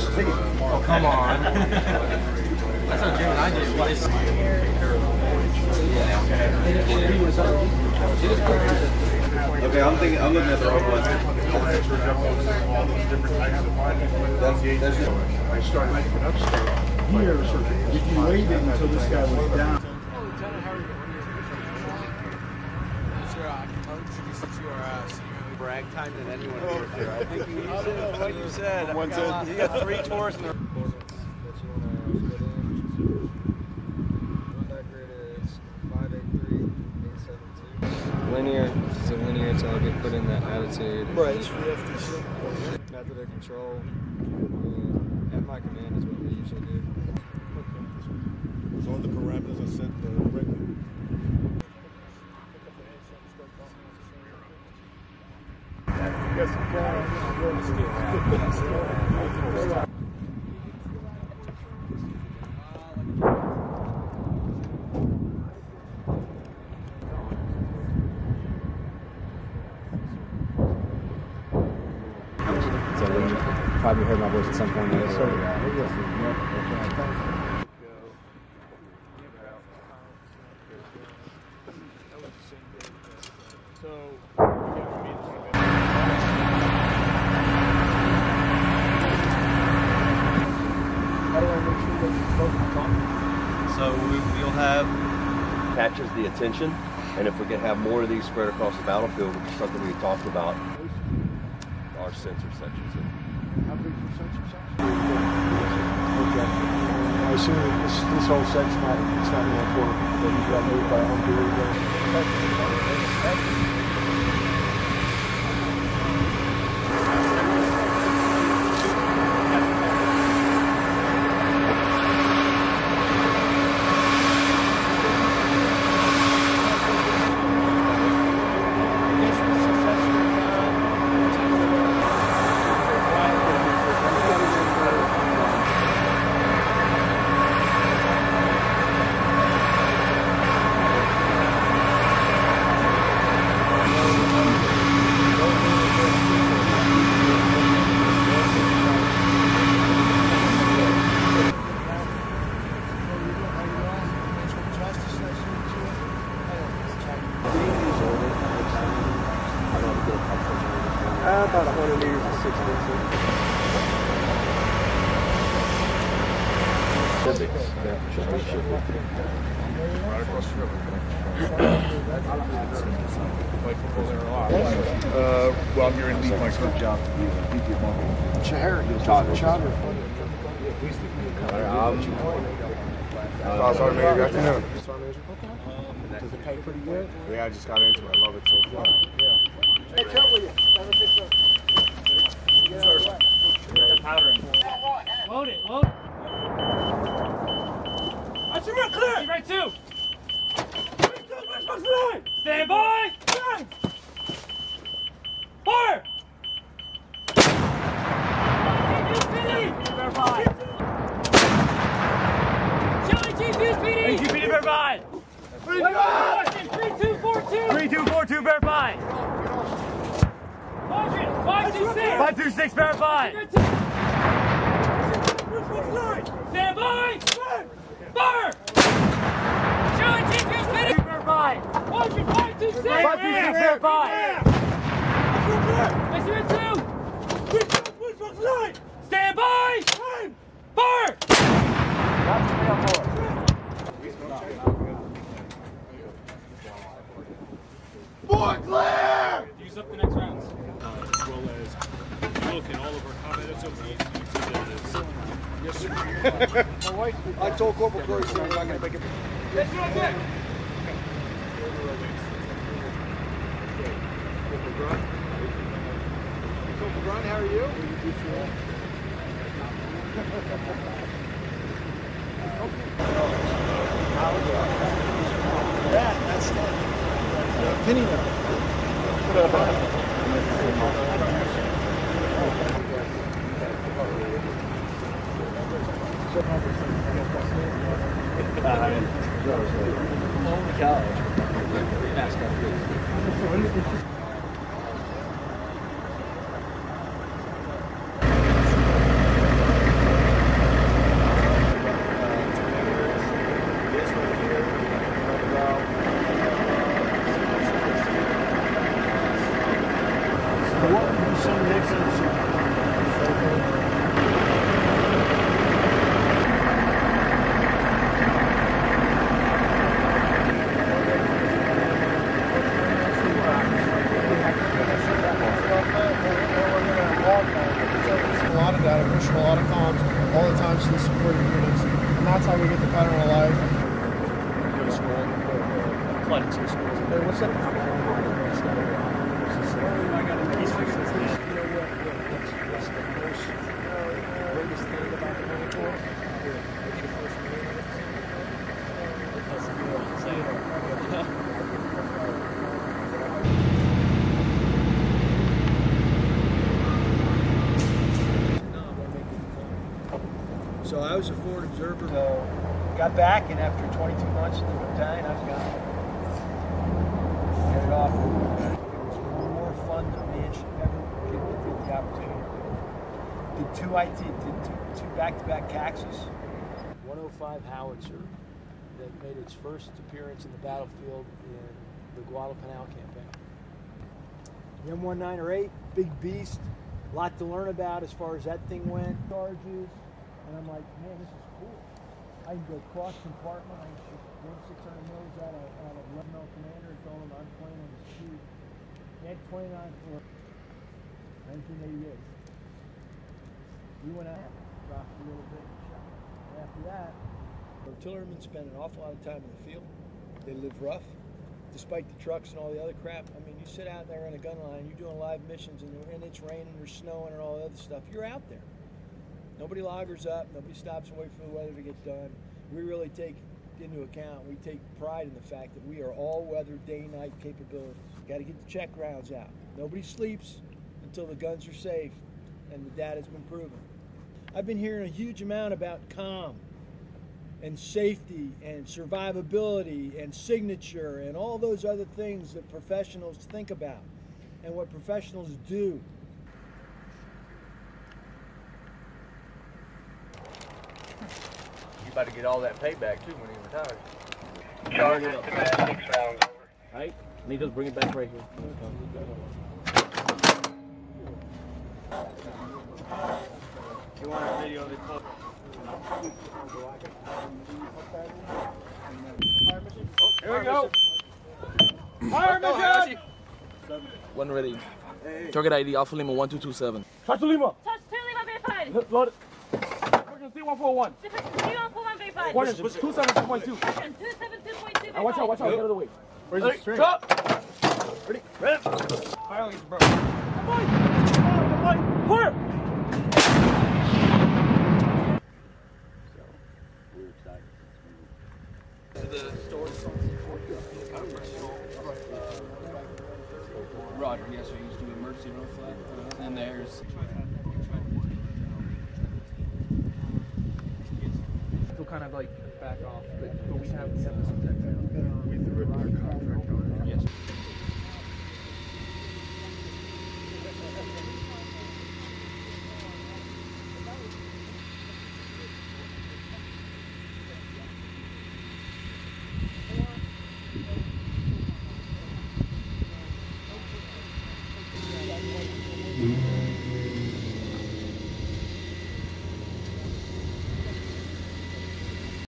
Oh, come on. That's how Jim and I did twice. Okay, I'm looking at the wrong one. I started making an upstart here. If you waited until this guy was down. Bragg time than anyone here. I think you said what you said. You got 3 tours in the linear, it's a linear target, put in that attitude. Right, it's FTC. Method of control, at my command is what we usually do. So all the parameters are set directly. Yes, I'm going to probably heard my voice at some point. Yes, sir. Yeah. So we'll have catches the attention, and if we can have more of these spread across the battlefield, which is something we talked about, our sensor sections. How big is your sensor section? Okay. I assume that this whole section, it's not going to work, but you got moved by home duty. About 100 meters and 6 minutes. Well, you're in my first job to be a charter. Sorry, man. Good afternoon. Does it pay pretty good? Yeah, I just got into it. I love it so far. Yeah. It's up with you. Load it, load it. That's your real clear. Right two. Stand by. Fire. GPD, GPD, verify. 3242. 3242, verify. 526, verify! Stand by! Fire! Showing GPS speed! Verify! 526! 526, verify! I see it too! Stand by! Fire! More clear! Use up the next rounds. All of our comments of these YouTube. Yes, sir. My wife, I told Corporal Curry, so I'm not going to make it. Yes, sir, okay. Corporal Grant. Hey, Corporal Grant, how are you? Yeah, that's it. Penny now. got to push a lot of comms all the time to the supporting units. And that's how we get the pattern alive. Go to school, apply to two schools. Hey, what's up? So I was a forward observer. So got back, and after 22 months in the battalion, I was gone. Got it off. It was more fun than me and should ever get the opportunity. Did two back-to-back CAXs. 105 howitzer that made its first appearance in the battlefield in the Guadalcanal campaign. The M198, big beast. A lot to learn about as far as that thing went. Charges. And I'm like, man, this is cool. I can go cross compartment. I can shoot 1,600 mils out of a 11-mil commander. It's all I'm playing on the street. They had 29 for 1988. We went out, dropped a little bit, shot. And after that, artillerymen spend an awful lot of time in the field. They live rough, despite the trucks and all the other crap. I mean, you sit out there in a gun line, you're doing live missions, and it's raining or snowing and all the other stuff. You're out there. Nobody loggers up, nobody stops and waits for the weather to get done. We really take into account, we take pride in the fact that we are all-weather day-night capabilities. Got to get the check rounds out. Nobody sleeps until the guns are safe, and the data's been proven. I've been hearing a huge amount about calm and safety and survivability and signature and all those other things that professionals think about and what professionals do. You about to get all that payback too when he retires. Charge it up to that 6 rounds over. All right, Nito's bring it back right here. You want a video of the club? Here we go. Fire mission! One ready. Target ID Alpha Lima 1227. Touch to Lima. Touch to Lima, B5. C141. C141, watch out, watch out, get out of the way. Where's the string? Ready? Ready? Firing is broken. Come on, fire! So, we're excited. Roger, yes, sir, you just do emergency road flag. And there's... kind of like back off, but we have this. We threw a contract on it. Yes.